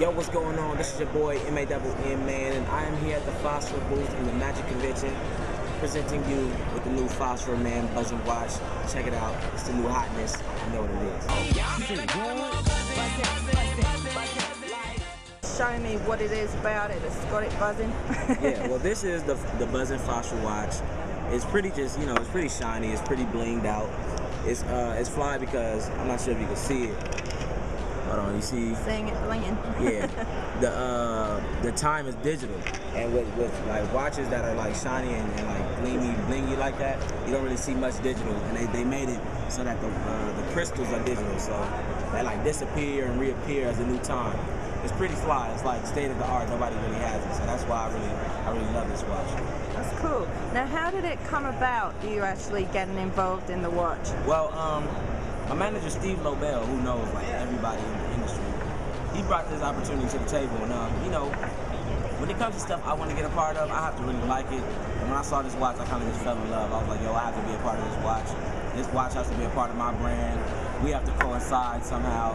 Yo, what's going on? This is your boy MAWN Man, and I am here at the Phosphor Booth in the Magic Convention, presenting you with the new Phosphor Man buzzing watch. Check it out. It's the new hotness. I know what it is. Showing me what it is about it. It's got it buzzing. Yeah. Well, this is the buzzing Phosphor watch. It's pretty, just you know, it's pretty shiny. It's pretty blinged out. It's fly because I'm not sure if you can see it. Hold on, you see? Seeing it blinging. Yeah. The time is digital, and with like watches that are like shiny and like blingy like that, you don't really see much digital. And they made it so that the crystals are digital, so they like disappear and reappear as a new time. It's pretty fly. It's like state of the art. Nobody really has it, so that's why I really love this watch. That's cool. Now, how did it come about? You actually getting involved in the watch? Well, my manager Steve Lobel, who knows like everybody in the industry, he brought this opportunity to the table. And you know, when it comes to stuff I want to get a part of, I have to really like it. And when I saw this watch, I kind of just fell in love. I was like, yo, I have to be a part of this watch. This watch has to be a part of my brand. We have to coincide somehow.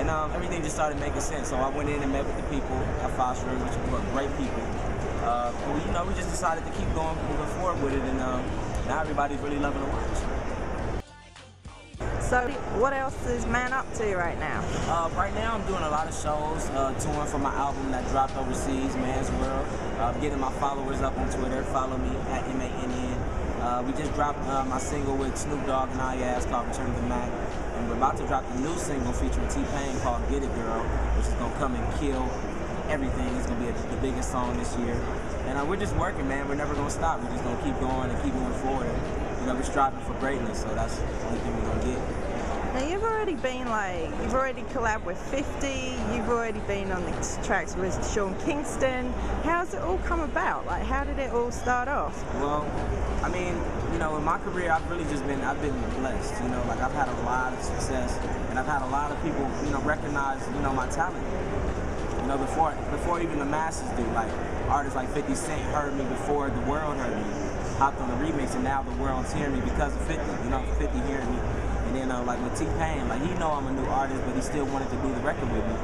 And everything just started making sense. So I went in and met with the people at Phosphor, which were great people. You know, we just decided to keep going, moving forward with it. And now everybody's really loving the watch. So what else is Man up to right now? Right now I'm doing a lot of shows, touring for my album that dropped overseas, Man's World. Getting my followers up on Twitter. Follow me at MANN. We just dropped my single with Snoop Dogg and I-A-S called Return of the Mac. And we're about to drop the new single featuring T-Pain called Get It Girl, which is going to come and kill everything. It's going to be the biggest song this year. And we're just working, man. We're never going to stop. We're just going to keep going and keep moving forward. You know, we're striving for greatness, so that's the only thing we're going to get. Now you've already collabed with 50, you've already been on the tracks with Sean Kingston. How's it all come about? Like, how did it all start off? Well, I mean, you know, in my career, I've been blessed, you know, like I've had a lot of success and I've had a lot of people, you know, recognize, you know, my talent. You know, before even the masses do, like artists like 50 Cent heard me before the world heard me, hopped on the remix, and now the world's hearing me because of 50, you know, 50 hearing me. And then like with T-Pain, like he know I'm a new artist, but he still wanted to do the record with me.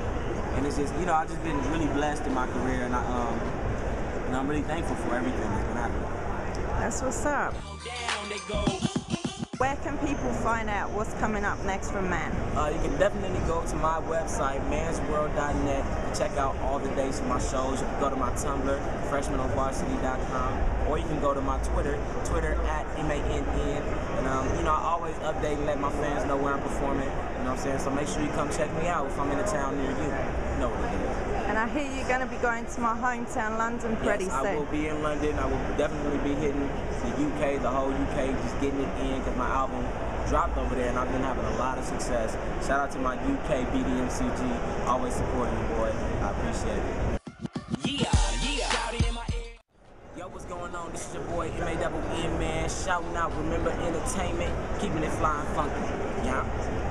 And it's just, you know, I've just been really blessed in my career, and I'm really thankful for everything that's been happening. That's what's up. Where can people find out what's coming up next from Man? You can definitely go to my website, MansWorld.net, to check out all the dates of my shows. You can go to my Tumblr, FreshmanOfVarsity.com, or you can go to my Twitter at MANN. And, you know, I always update and let my fans know where I'm performing, you know what I'm saying? So make sure you come check me out if I'm in a town near you. You know what it is. And I hear you're going to be going to my hometown, London, pretty soon. Yes, I will be in London. I will definitely be hitting the UK, the whole UK, just getting it in because my album dropped over there, and I've been having a lot of success. Shout out to my UK BDMCG, always supporting you, boy. I appreciate it. Yo, what's going on? This is your boy MAWN Man, shouting out Rememba Entertainment, keeping it flying funky. Yeah.